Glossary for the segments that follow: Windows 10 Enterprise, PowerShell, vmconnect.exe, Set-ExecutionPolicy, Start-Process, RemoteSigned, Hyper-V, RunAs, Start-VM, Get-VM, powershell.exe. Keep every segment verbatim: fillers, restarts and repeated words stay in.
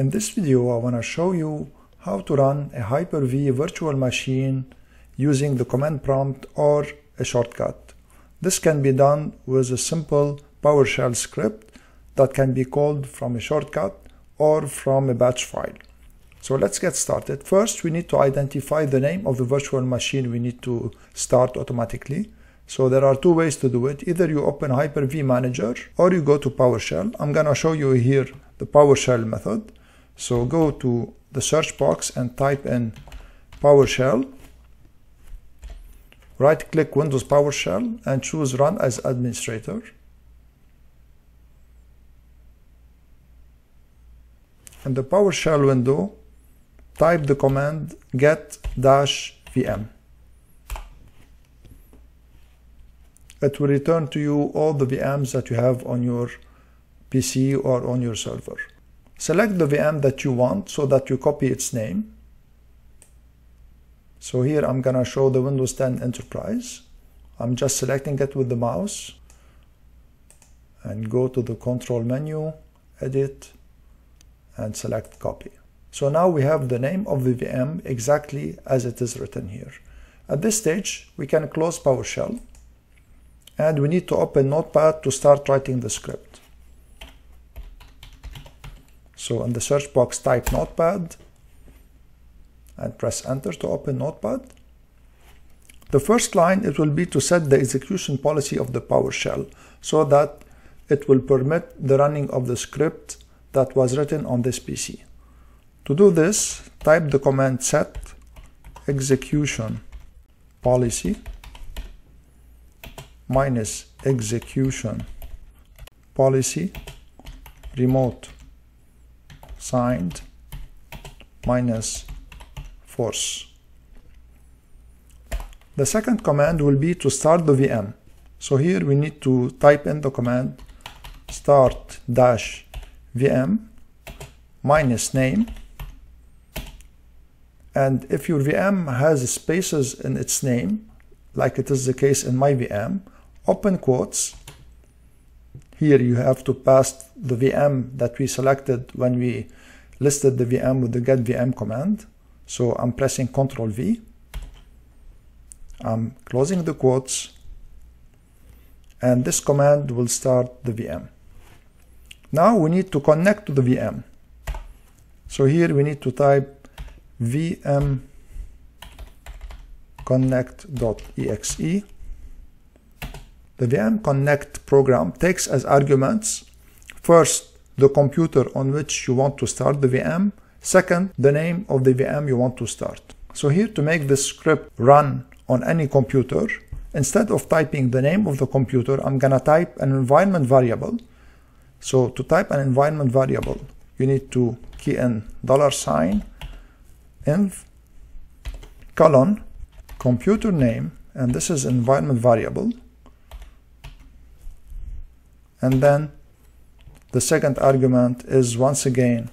In this video, I want to show you how to run a Hyper-V virtual machine using the command prompt or a shortcut. This can be done with a simple PowerShell script that can be called from a shortcut or from a batch file. So let's get started. First, we need to identify the name of the virtual machine we need to start automatically. So there are two ways to do it. Either you open Hyper-V Manager or you go to PowerShell. I'm gonna show you here the PowerShell method. So go to the search box and type in PowerShell. Right-click Windows PowerShell and choose Run as Administrator. In the PowerShell window, type the command Get-V M. It will return to you all the V Ms that you have on your P C or on your server. Select the V M that you want so that you copy its name. So here I'm gonna show the Windows ten Enterprise. I'm just selecting it with the mouse and go to the control menu, edit, and select copy. So now we have the name of the V M exactly as it is written here. At this stage, we can close PowerShell and we need to open Notepad to start writing the script. So in the search box, type Notepad and press enter to open Notepad. The first line, it will be to set the execution policy of the PowerShell so that it will permit the running of the script that was written on this P C. To do this, type the command Set-ExecutionPolicy minus execution policy remote signed minus force. The second command will be to start the V M. So here we need to type in the command Start-V M minus name, and if your V M has spaces in its name, like it is the case in my V M, open quotes. Here you have to pass the V M that we selected when we listed the V M with the Get-V M command. So I'm pressing Control-V, I'm closing the quotes, and this command will start the V M. Now we need to connect to the V M. So here we need to type v m connect dot e x e. The vmconnect program takes as arguments, first, the computer on which you want to start the V M, second, the name of the V M you want to start. So here, to make this script run on any computer, instead of typing the name of the computer, I'm gonna type an environment variable. So to type an environment variable, you need to key in dollar sign env colon computer name, and this is environment variable, and then the second argument is once again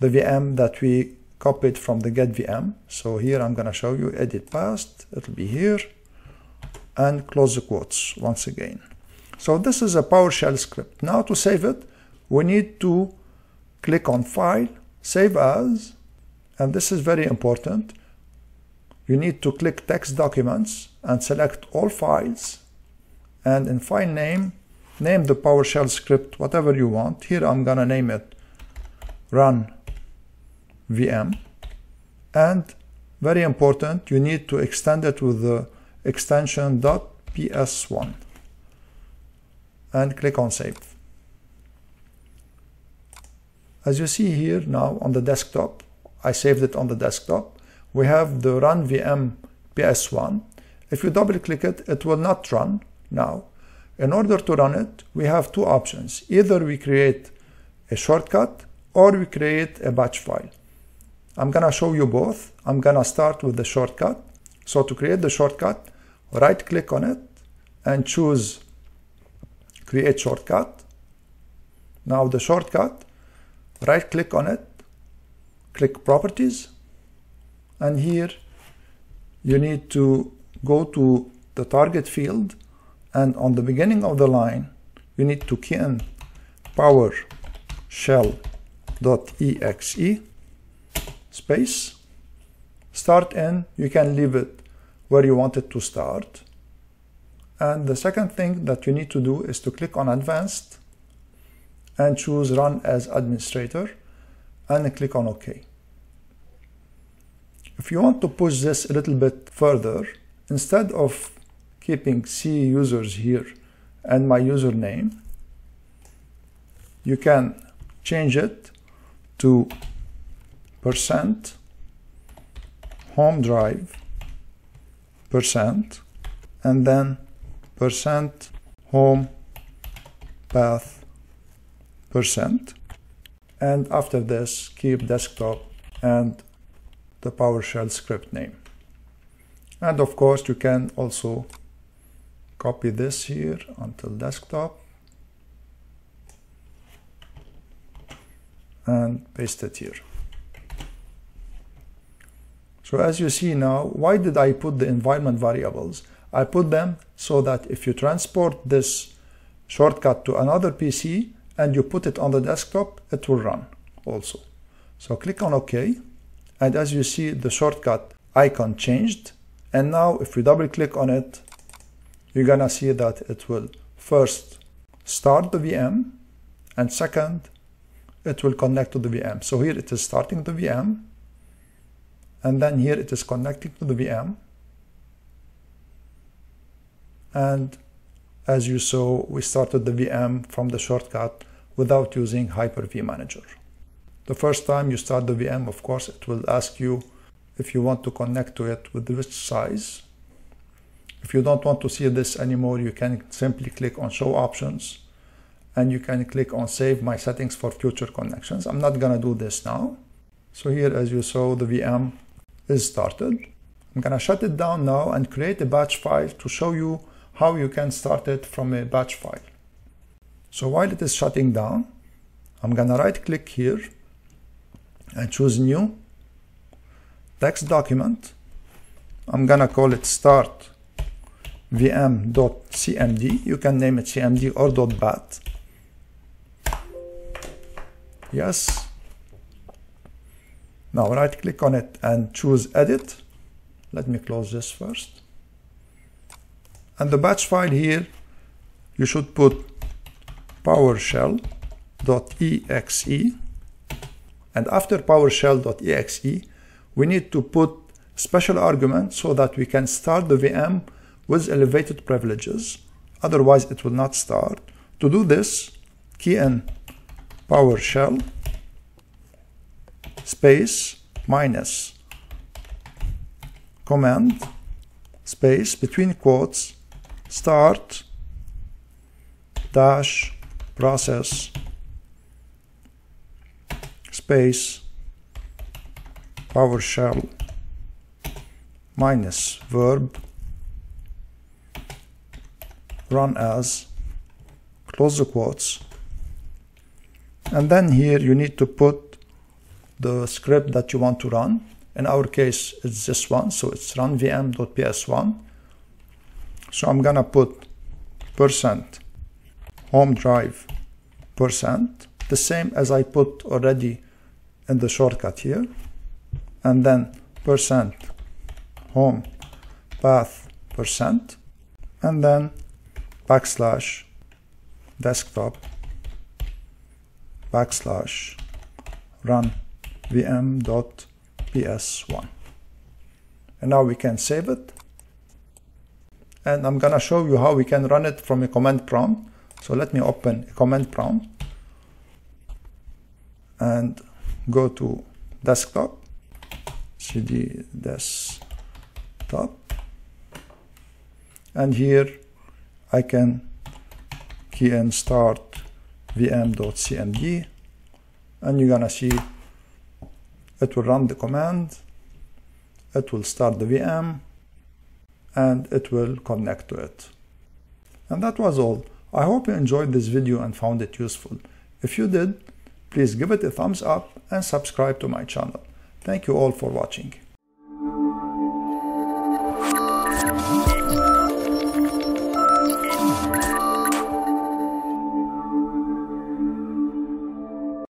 the V M that we copied from the Get-V M. So here I'm gonna show you edit past, it'll be here, and close the quotes once again. So this is a PowerShell script. Now to save it, we need to click on File, Save As, and this is very important. You need to click Text Documents and select All Files, and in File Name, name the PowerShell script whatever you want. Here I'm gonna name it Run V M, and very important, you need to extend it with the extension .ps one. And click on Save. As you see here now on the desktop, I saved it on the desktop, we have the Run V M P S one. If you double click it, it will not run now. In order to run it, we have two options. Either we create a shortcut or we create a batch file. I'm gonna show you both. I'm gonna start with the shortcut. So to create the shortcut, right click on it and choose Create Shortcut. Now the shortcut, right click on it, click Properties, and here you need to go to the target field, and on the beginning of the line you need to key in PowerShell vmconnect.exe space start, and you can leave it where you want it to start. And the second thing that you need to do is to click on Advanced and choose Run as Administrator and click on OK. If you want to push this a little bit further, instead of keeping C users here and my username, you can change it to percent home drive percent and then percent home path percent, and after this keep desktop and the PowerShell script name. And of course you can also copy this here until desktop and paste it here. So as you see now, why did I put the environment variables? I put them so that if you transport this shortcut to another P C and you put it on the desktop, it will run also. So click on OK, and as you see, the shortcut icon changed, and now if you double click on it, you're gonna see that it will first start the V M, and second it will connect to the V M. So here it is starting the V M, and then here it is connecting to the V M. And as you saw, we started the V M from the shortcut without using Hyper-V Manager. The first time you start the V M, of course, it will ask you if you want to connect to it with which size. If you don't want to see this anymore, you can simply click on Show Options, and you can click on Save My Settings for Future Connections. I'm not gonna do this now. So here, as you saw, the V M is started. I'm gonna shut it down now and create a batch file to show you how you can start it from a batch file. So while it is shutting down, I'm gonna right click here and choose New Text Document. I'm gonna call it start vm dot c m d. You can name it C M D or .bat. Yes. Now right click on it and choose Edit. Let me close this first. And the batch file here, you should put PowerShell.exe, and after PowerShell.exe we need to put special argument so that we can start the V M with elevated privileges, otherwise it will not start. To do this, key in PowerShell space minus command space between quotes start dash process space PowerShell minus verb run as close the quotes, and then here you need to put the script that you want to run. In our case it's this one, so it's run vm.ps1. So I'm gonna put percent home drive percent, the same as I put already in the shortcut here, and then percent home path percent, and then backslash desktop backslash run vm.ps1. And now we can save it, and I'm gonna show you how we can run it from a command prompt. So let me open a command prompt and go to desktop, cd desktop, and here I can key in start vm.cmd, and you're gonna see it will run the command, it will start the V M, and it will connect to it. And that was all. I hope you enjoyed this video and found it useful. If you did, please give it a thumbs up and subscribe to my channel. Thank you all for watching.